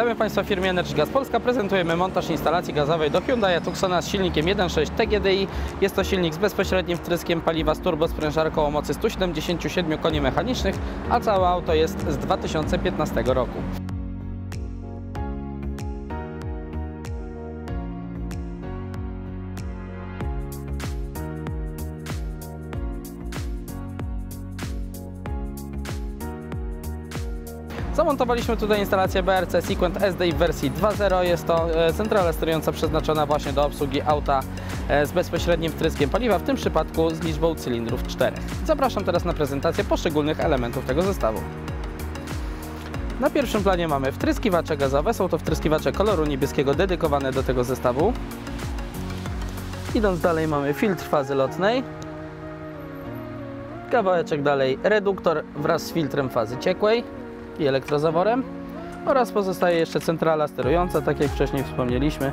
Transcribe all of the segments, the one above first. Witamy Państwa w firmie Energy Gaz Polska. Prezentujemy montaż instalacji gazowej do Hyundai Tucsona z silnikiem 1.6 TGDI. Jest to silnik z bezpośrednim wtryskiem paliwa z turbosprężarką o mocy 177 koni mechanicznych, a całe auto jest z 2015 roku. Zamontowaliśmy tutaj instalację BRC SQ SDI w wersji 2.0. Jest to centrala sterująca przeznaczona właśnie do obsługi auta z bezpośrednim wtryskiem paliwa, w tym przypadku z liczbą cylindrów 4. Zapraszam teraz na prezentację poszczególnych elementów tego zestawu. Na pierwszym planie mamy wtryskiwacze gazowe. Są to wtryskiwacze koloru niebieskiego dedykowane do tego zestawu. Idąc dalej mamy filtr fazy lotnej. Kawałeczek dalej reduktor wraz z filtrem fazy ciekłej i elektrozaworem, oraz pozostaje jeszcze centrala sterująca, tak jak wcześniej wspomnieliśmy,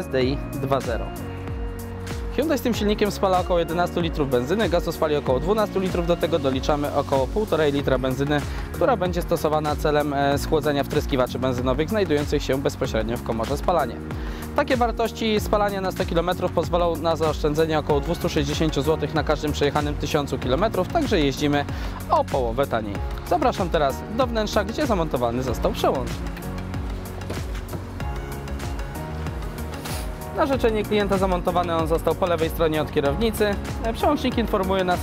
SDI 2.0. Hyundai z tym silnikiem spala około 11 litrów benzyny, gazu spali około 12 litrów, do tego doliczamy około 1,5 litra benzyny, która będzie stosowana celem schłodzenia wtryskiwaczy benzynowych znajdujących się bezpośrednio w komorze spalania. Takie wartości spalania na 100 km pozwolą na zaoszczędzenie około 260 zł na każdym przejechanym 1000 km, także jeździmy o połowę taniej. Zapraszam teraz do wnętrza, gdzie zamontowany został przełącznik. Na życzenie klienta zamontowany on został po lewej stronie od kierownicy. Przełącznik informuje nas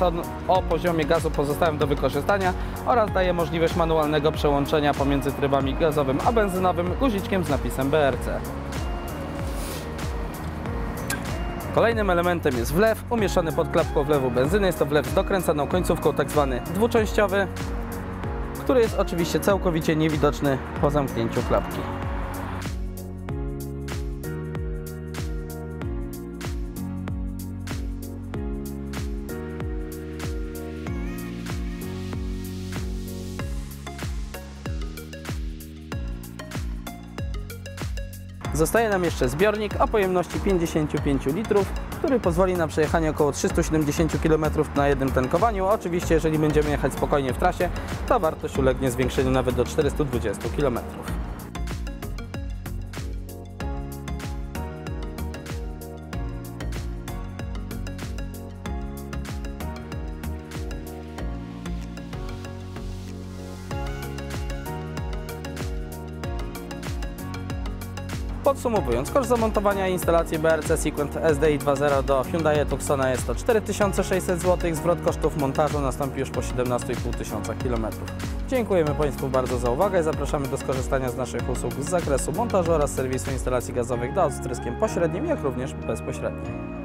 o poziomie gazu pozostałym do wykorzystania oraz daje możliwość manualnego przełączenia pomiędzy trybami gazowym a benzynowym guziczkiem z napisem BRC. Kolejnym elementem jest wlew umieszczony pod klapką wlewu benzyny. Jest to wlew z dokręcaną końcówką, tak zwany dwuczęściowy, który jest oczywiście całkowicie niewidoczny po zamknięciu klapki. Zostaje nam jeszcze zbiornik o pojemności 55 litrów, który pozwoli na przejechanie około 370 km na jednym tankowaniu. Oczywiście, jeżeli będziemy jechać spokojnie w trasie, to wartość ulegnie zwiększeniu nawet do 420 km. Podsumowując, koszt zamontowania instalacji BRC SQ SDI 2.0 do Hyundai Tucsona jest to 4600 zł, zwrot kosztów montażu nastąpi już po 17,5 tysiąca km. Dziękujemy Państwu bardzo za uwagę i zapraszamy do skorzystania z naszych usług z zakresu montażu oraz serwisu instalacji gazowych do wtryskiem pośrednim, jak również bezpośrednim.